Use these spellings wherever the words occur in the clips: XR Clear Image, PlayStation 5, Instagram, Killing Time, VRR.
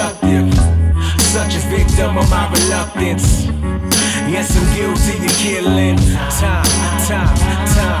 seductive, such a victim of my reluctance. Yes, I'm guilty to killing time, time, time, time.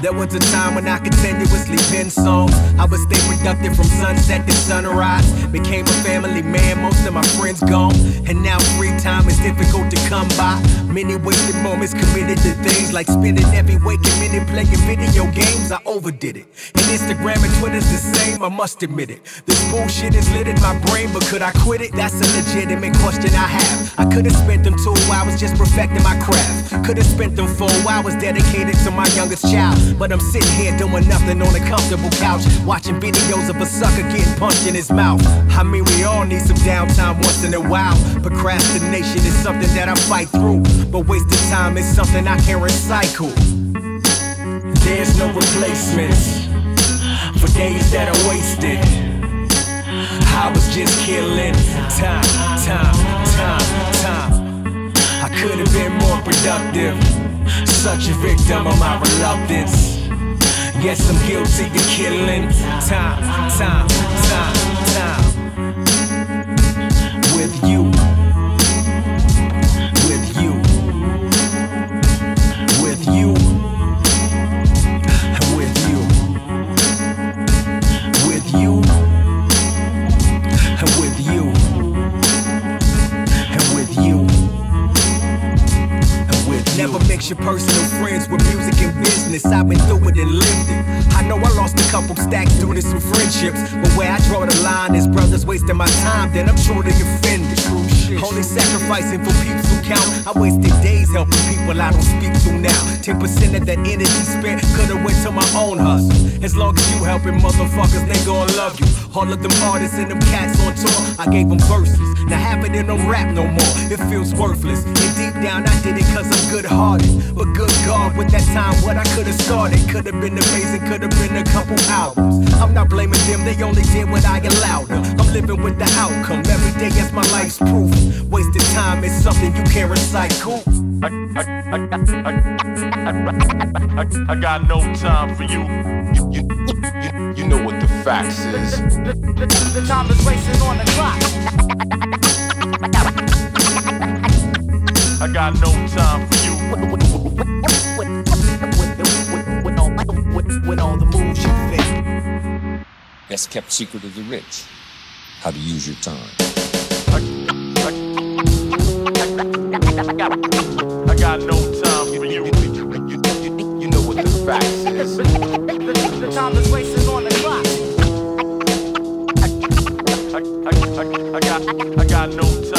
There was a time when I continuously penned songs. I would stay productive from sunset to sunrise. Became a family man, most of my friends gone. And now free time is difficult to come by. Many wasted moments committed to things like spending every waking minute playing video games. I overdid it. And Instagram and Twitter's the same, I must admit it. This bullshit is lit in my brain, but could I quit it? That's a legitimate question I have. I could've spent them 2 hours just perfecting my craft. Could've spent them 4 hours dedicated to my youngest child. But I'm sitting here doing nothing on a comfortable couch, watching videos of a sucker getting punched in his mouth. I mean, we all need some downtime once in a while. Procrastination is something that I fight through, but wasted time is something I can recycle. There's no replacements for days that are wasted. I was just killing time, time, time, time. I could have been more productive. Such a victim of my reluctance. Yes, I'm guilty to killing time, time, time, time. With you, with you, with you, with you, with you, with you, with you. Never mix your personal friends with music and business. I've been through it and lived it. I know I lost a couple stacks due to some friendships, but where I draw the line is brothers wasting my time, then I'm truly offended. Only sacrificing for peeps who count. I wasted days helping people I don't speak to now. 10% of that energy spent could've went to my own hustle. As long as you helping motherfuckers, they gon' love you. All of them artists and them cats on tour, I gave them verses. Now half of them don't rap no more, it feels worthless. And deep down I did it cause I'm good hearted. But good God, with that time what I could've started could've been amazing, could've been a couple albums. I'm not blaming them, they only did what I allowed them. I'm living with the outcome, every day is my life's proof. Wasted time is something you can't recycle. I got no time for you. You know what the facts is. The time is racing on the clock. I got no time for you. With all the moves you fit. Best kept secret of the rich. How to use your time. I got no time for you. You know what the facts is. The time is wasted. I got no time.